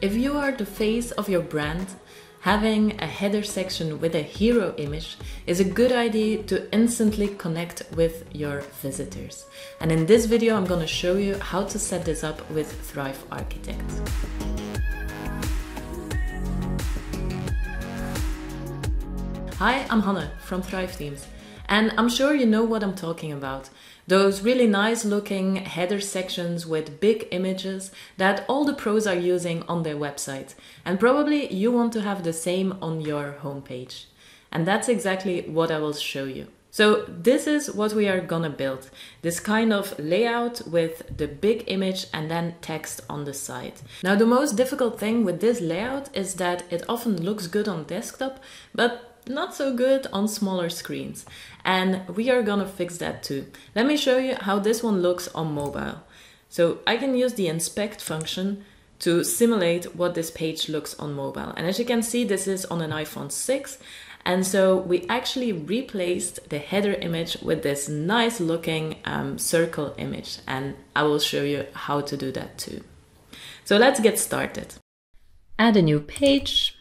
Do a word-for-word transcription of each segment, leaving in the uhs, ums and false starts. If you are the face of your brand, having a header section with a hero image is a good idea to instantly connect with your visitors. And in this video, I'm going to show you how to set this up with Thrive Architect. Hi, I'm Hanne from Thrive Teams. And I'm sure you know what I'm talking about. Those really nice looking header sections with big images that all the pros are using on their website. And probably you want to have the same on your homepage. And that's exactly what I will show you. So this is what we are gonna build. This kind of layout with the big image and then text on the side. Now the most difficult thing with this layout is that it often looks good on desktop, but not so good on smaller screens, and we are gonna fix that too. Let me show you how this one looks on mobile. So I can use the inspect function to simulate what this page looks on mobile, and as you can see, this is on an iPhone six, and so we actually replaced the header image with this nice looking um, circle image, and I will show you how to do that too. So let's get started. Add a new page.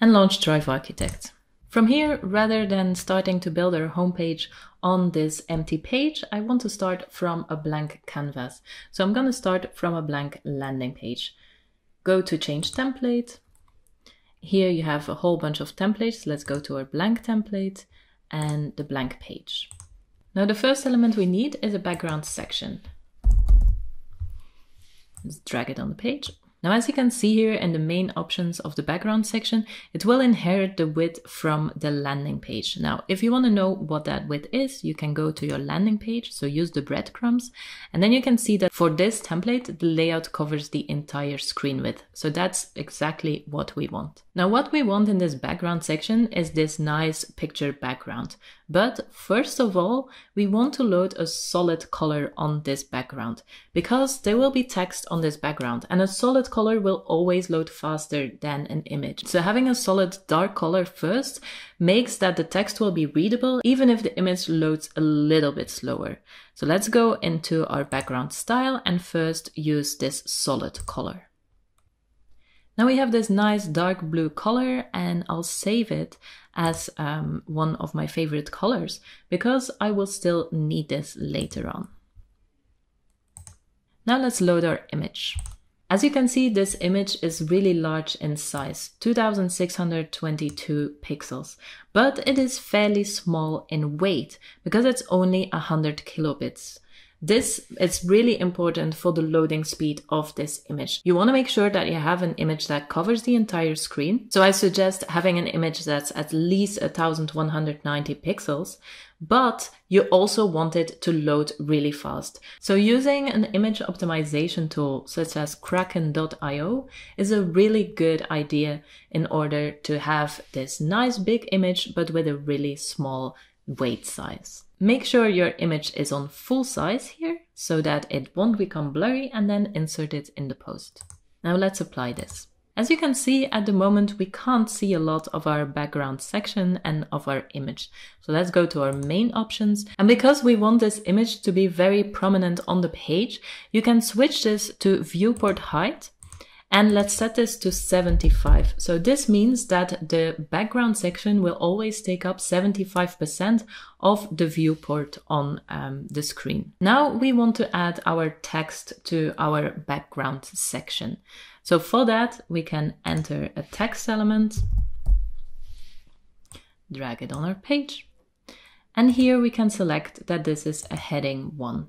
And launch Thrive Architect. From here, rather than starting to build our homepage on this empty page, I want to start from a blank canvas. So I'm going to start from a blank landing page. Go to Change Template. Here you have a whole bunch of templates. Let's go to our blank template and the blank page. Now the first element we need is a background section. Let's drag it on the page. Now, as you can see here in the main options of the background section, it will inherit the width from the landing page. Now, if you want to know what that width is, you can go to your landing page, so use the breadcrumbs, and then you can see that for this template, the layout covers the entire screen width. So that's exactly what we want. Now, what we want in this background section is this nice picture background. But first of all, we want to load a solid color on this background, because there will be text on this background, and a solid color will always load faster than an image. So having a solid dark color first makes that the text will be readable even if the image loads a little bit slower. So let's go into our background style and first use this solid color. Now we have this nice dark blue color, and I'll save it as um, one of my favorite colors because I will still need this later on. Now let's load our image. As you can see, this image is really large in size, two thousand six hundred twenty-two pixels, but it is fairly small in weight because it's only one hundred kilobits. This is really important for the loading speed of this image. You want to make sure that you have an image that covers the entire screen. So I suggest having an image that's at least one thousand one hundred ninety pixels, but you also want it to load really fast. So using an image optimization tool such as Kraken dot i o is a really good idea in order to have this nice big image, but with a really small weight size. Make sure your image is on full size here so that it won't become blurry, and then insert it in the post. Now let's apply this. As you can see, at the moment we can't see a lot of our background section and of our image. So let's go to our main options. And because we want this image to be very prominent on the page, you can switch this to viewport height. And let's set this to seventy-five. So this means that the background section will always take up seventy-five percent of the viewport on um, the screen. Now we want to add our text to our background section. So for that, we can enter a text element, drag it on our page. And here we can select that this is a heading one.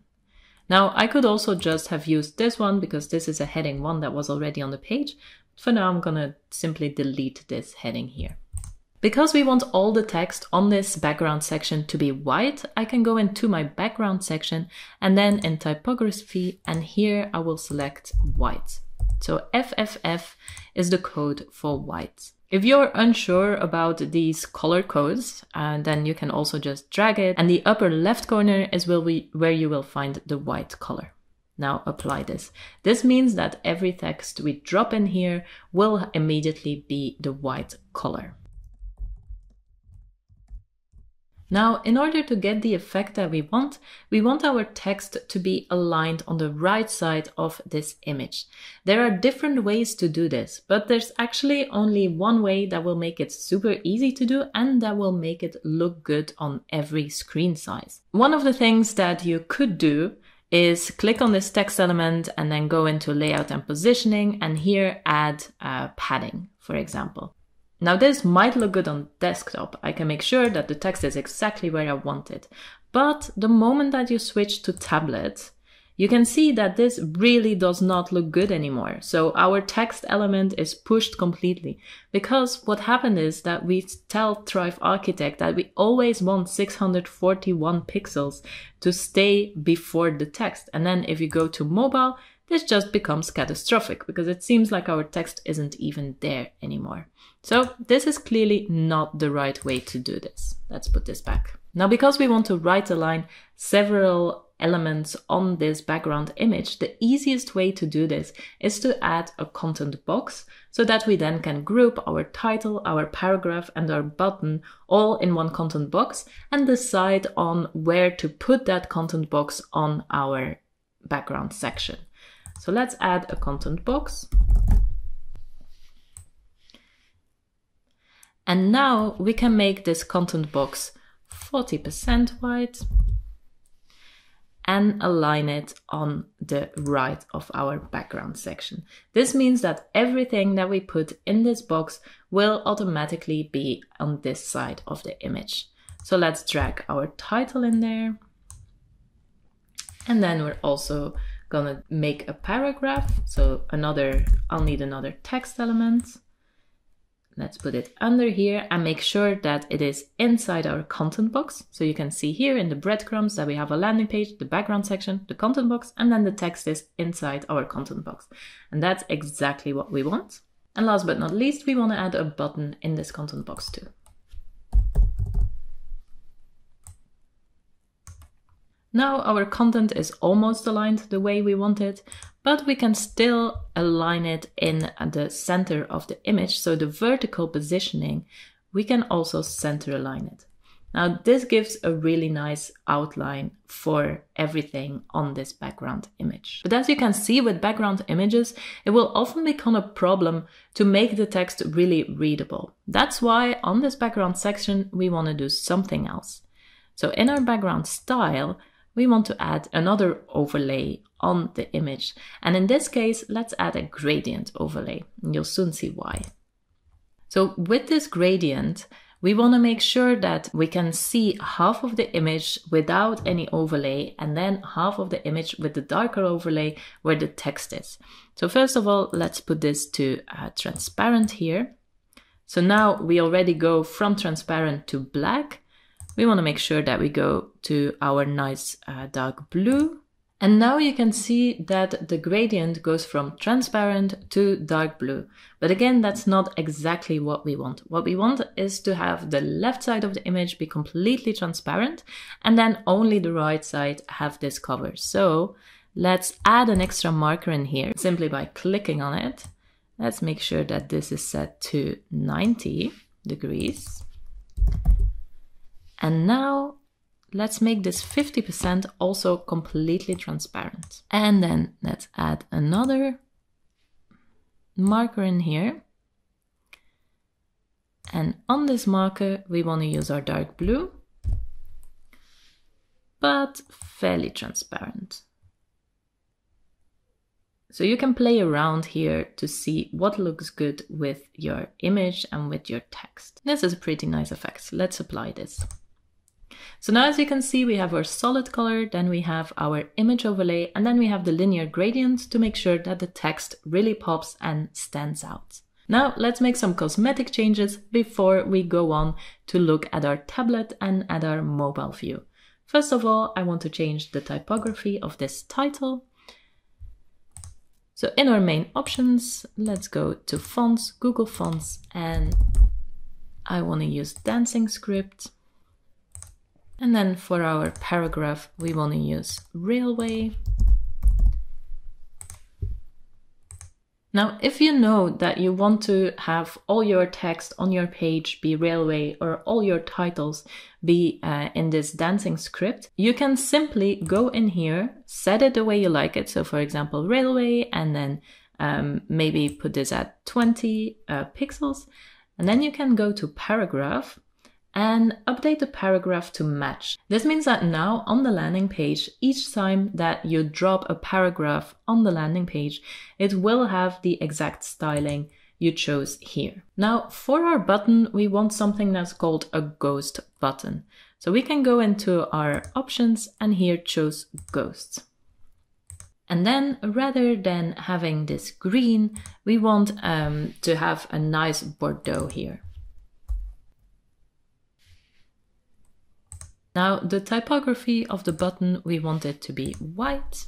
Now, I could also just have used this one because this is a heading one that was already on the page. For now, I'm going to simply delete this heading here. Because we want all the text on this background section to be white, I can go into my background section and then in typography, and here I will select white. So F F F is the code for white. If you're unsure about these color codes, uh, then you can also just drag it, and the upper left corner is will be where you will find the white color. Now apply this. This means that every text we drop in here will immediately be the white color. Now, in order to get the effect that we want, we want our text to be aligned on the right side of this image. There are different ways to do this, but there's actually only one way that will make it super easy to do and that will make it look good on every screen size. One of the things that you could do is click on this text element and then go into layout and positioning, and here add uh, padding, for example. Now this might look good on desktop. I can make sure that the text is exactly where I want it. But the moment that you switch to tablet, you can see that this really does not look good anymore. So our text element is pushed completely, because what happened is that we tell Thrive Architect that we always want six hundred forty-one pixels to stay before the text. And then if you go to mobile, this just becomes catastrophic because it seems like our text isn't even there anymore. So this is clearly not the right way to do this. Let's put this back. Now, because we want to right align several elements on this background image, the easiest way to do this is to add a content box so that we then can group our title, our paragraph, and our button all in one content box and decide on where to put that content box on our background section. So let's add a content box. And now we can make this content box forty percent wide and align it on the right of our background section. This means that everything that we put in this box will automatically be on this side of the image. So let's drag our title in there. And then we're also gonna make a paragraph. So another, I'll need another text element. Let's put it under here and make sure that it is inside our content box. So you can see here in the breadcrumbs that we have a landing page, the background section, the content box, and then the text is inside our content box. And that's exactly what we want. And last but not least, we want to add a button in this content box too. Now our content is almost aligned the way we want it, but we can still align it in the center of the image. So the vertical positioning, we can also center align it. Now this gives a really nice outline for everything on this background image. But as you can see with background images, it will often become a problem to make the text really readable. That's why on this background section, we want to do something else. So in our background style, we want to add another overlay on the image. And in this case, let's add a gradient overlay. You'll soon see why. So with this gradient, we want to make sure that we can see half of the image without any overlay, and then half of the image with the darker overlay where the text is. So first of all, let's put this to uh, transparent here. So now we already go from transparent to black. We want to make sure that we go to our nice uh, dark blue. And now you can see that the gradient goes from transparent to dark blue. But again, that's not exactly what we want. What we want is to have the left side of the image be completely transparent, and then only the right side have this cover. So let's add an extra marker in here simply by clicking on it. Let's make sure that this is set to ninety degrees. And now let's make this fifty percent also completely transparent. And then let's add another marker in here. And on this marker, we want to use our dark blue, but fairly transparent. So you can play around here to see what looks good with your image and with your text. This is a pretty nice effect. Let's apply this. So now, as you can see, we have our solid color, then we have our image overlay, and then we have the linear gradient to make sure that the text really pops and stands out. Now let's make some cosmetic changes before we go on to look at our tablet and at our mobile view. First of all, I want to change the typography of this title. So in our main options, let's go to fonts, Google Fonts, and I want to use Dancing Script. And then for our paragraph, we want to use Railway. Now, if you know that you want to have all your text on your page be Railway or all your titles be uh, in this dancing script, you can simply go in here, set it the way you like it. So for example, Railway, and then um, maybe put this at twenty uh, pixels. And then you can go to paragraph and update the paragraph to match. This means that now on the landing page, each time that you drop a paragraph on the landing page, it will have the exact styling you chose here. Now for our button, we want something that's called a ghost button. So we can go into our options and here choose ghosts. And then rather than having this green, we want um, to have a nice Bordeaux here. Now the typography of the button, we want it to be white.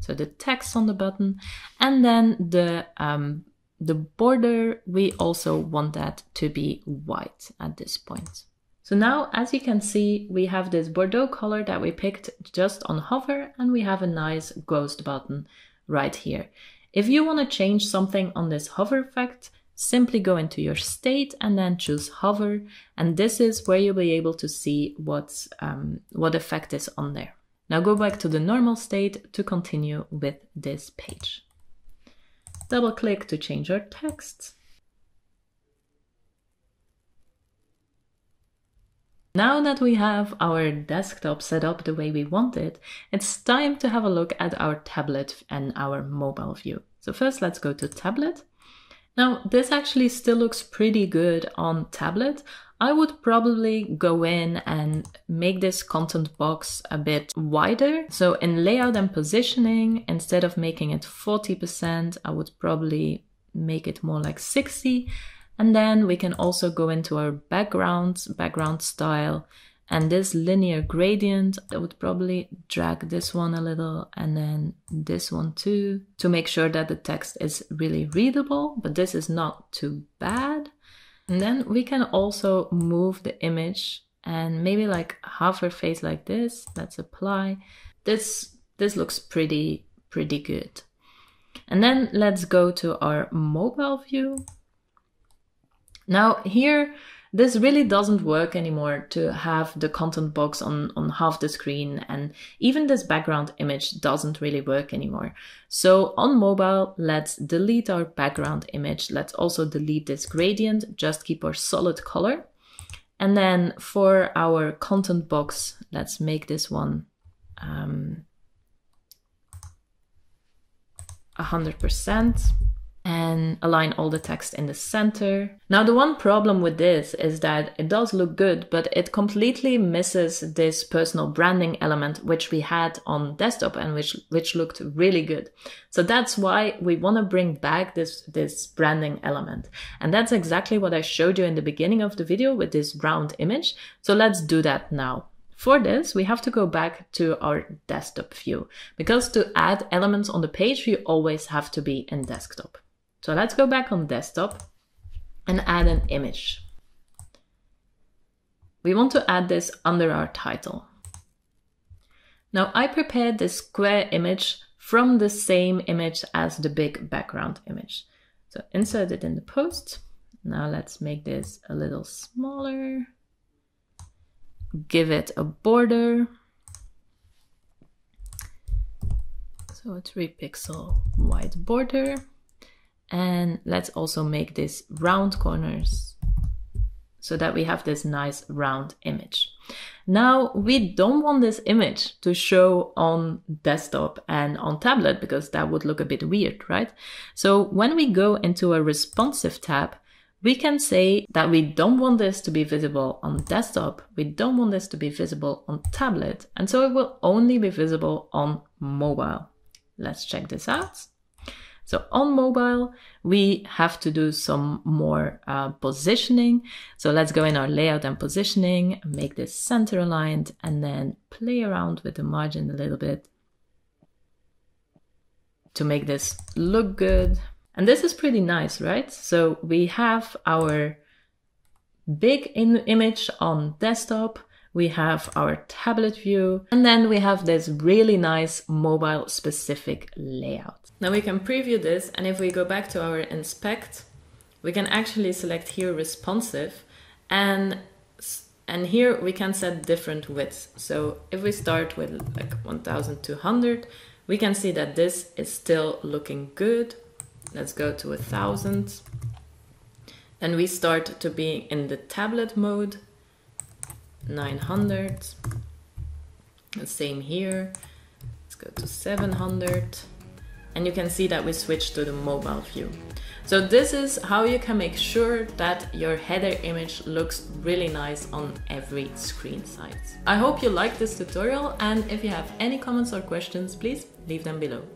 So the text on the button, and then the, um, the border, we also want that to be white at this point. So now, as you can see, we have this Bordeaux color that we picked just on hover, and we have a nice ghost button right here. If you want to change something on this hover effect, simply go into your state and then choose hover. And this is where you'll be able to see what's, um, what effect is on there. Now go back to the normal state to continue with this page. Double click to change our text. Now that we have our desktop set up the way we want it, it's time to have a look at our tablet and our mobile view. So first let's go to tablet. Now this actually still looks pretty good on tablet. I would probably go in and make this content box a bit wider. So in layout and positioning, instead of making it forty percent, I would probably make it more like sixty. And then we can also go into our background, background style, and this linear gradient, I would probably drag this one a little and then this one too, to make sure that the text is really readable, but this is not too bad. And then we can also move the image and maybe like half her face like this. Let's apply. This, this looks pretty, pretty good. And then let's go to our mobile view. Now here, this really doesn't work anymore to have the content box on, on half the screen, and even this background image doesn't really work anymore. So on mobile, let's delete our background image. Let's also delete this gradient, just keep our solid color. And then for our content box, let's make this one um, one hundred percent. And align all the text in the center. Now the one problem with this is that it does look good, but it completely misses this personal branding element which we had on desktop and which which looked really good. So that's why we want to bring back this, this branding element. And that's exactly what I showed you in the beginning of the video with this round image. So let's do that now. For this, we have to go back to our desktop view, because to add elements on the page, you always have to be in desktop. So let's go back on desktop and add an image. We want to add this under our title. Now I prepared this square image from the same image as the big background image. So insert it in the post. Now let's make this a little smaller. Give it a border. So a three pixel wide border. And let's also make this round corners so that we have this nice round image. Now we don't want this image to show on desktop and on tablet because that would look a bit weird, right? So when we go into a responsive tab, we can say that we don't want this to be visible on desktop. We don't want this to be visible on tablet. And so it will only be visible on mobile. Let's check this out. So on mobile, we have to do some more uh, positioning. So let's go in our layout and positioning, make this center aligned, and then play around with the margin a little bit to make this look good. And this is pretty nice, right? So we have our big in image on desktop. we have our tablet view, and then we have this really nice mobile specific layout. Now we can preview this, and if we go back to our inspect, we can actually select here responsive, and and here we can set different widths. So if we start with like one thousand two hundred, we can see that this is still looking good. Let's go to a thousand, and we start to be in the tablet mode. Nine hundred, the same here. Let's go to seven hundred, and you can see that we switch to the mobile view. So this is how you can make sure that your header image looks really nice on every screen size. I hope you liked this tutorial, and if you have any comments or questions, please leave them below.